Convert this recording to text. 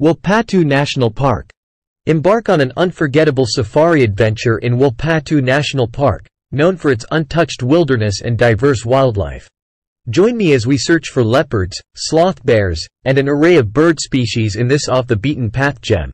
Wilpattu National Park. Embark on an unforgettable safari adventure in Wilpattu National Park, known for its untouched wilderness and diverse wildlife. Join me as we search for leopards, sloth bears, and an array of bird species in this off-the-beaten-path gem.